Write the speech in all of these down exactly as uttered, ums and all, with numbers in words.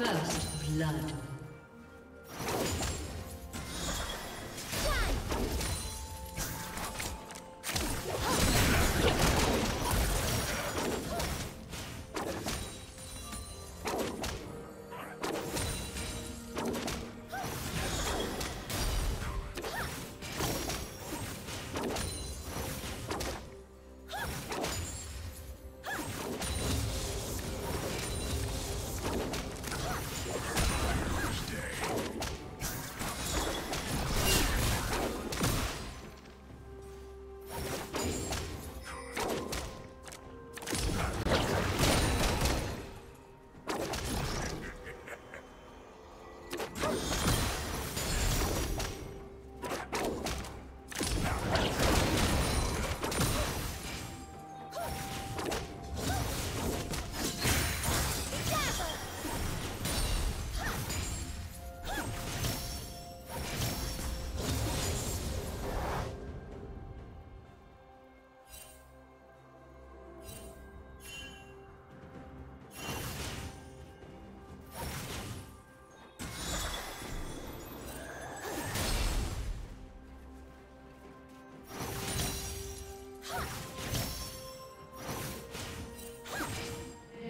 First blood.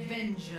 Vengeance.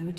Blue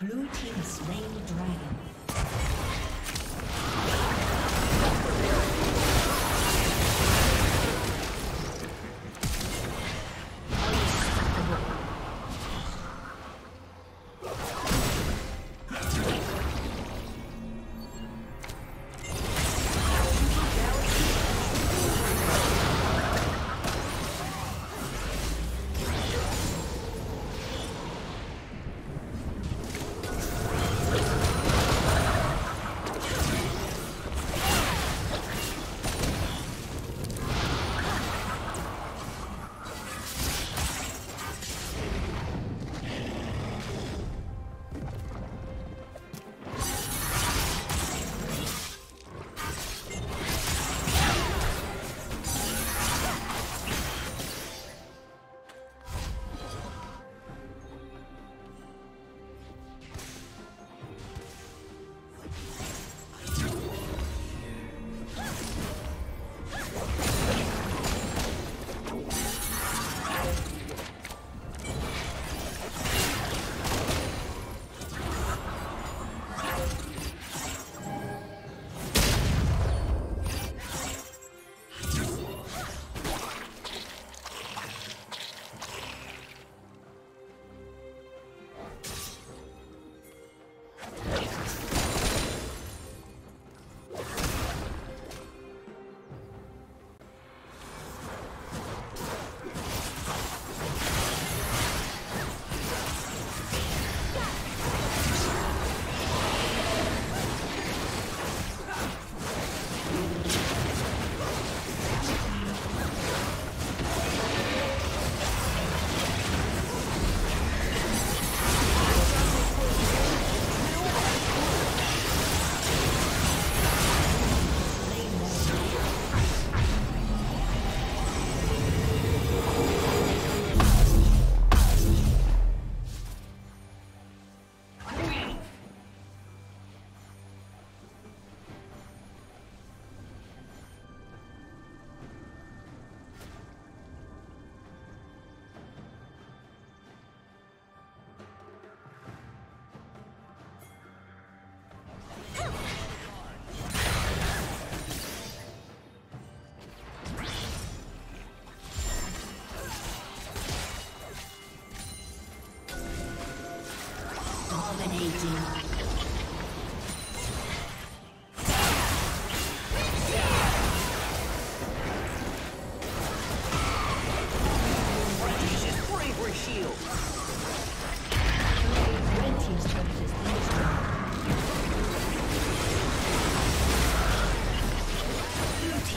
Blue team slain the dragon.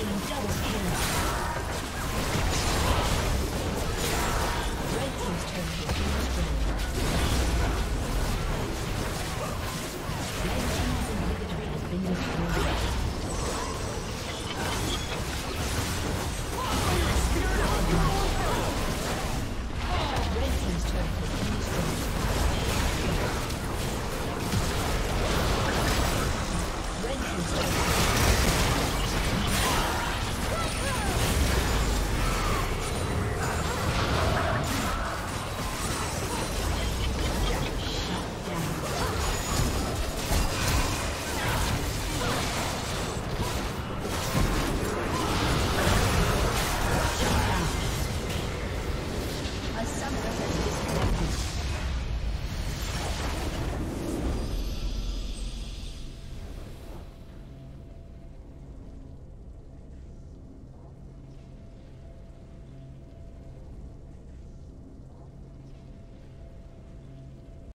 Thank you.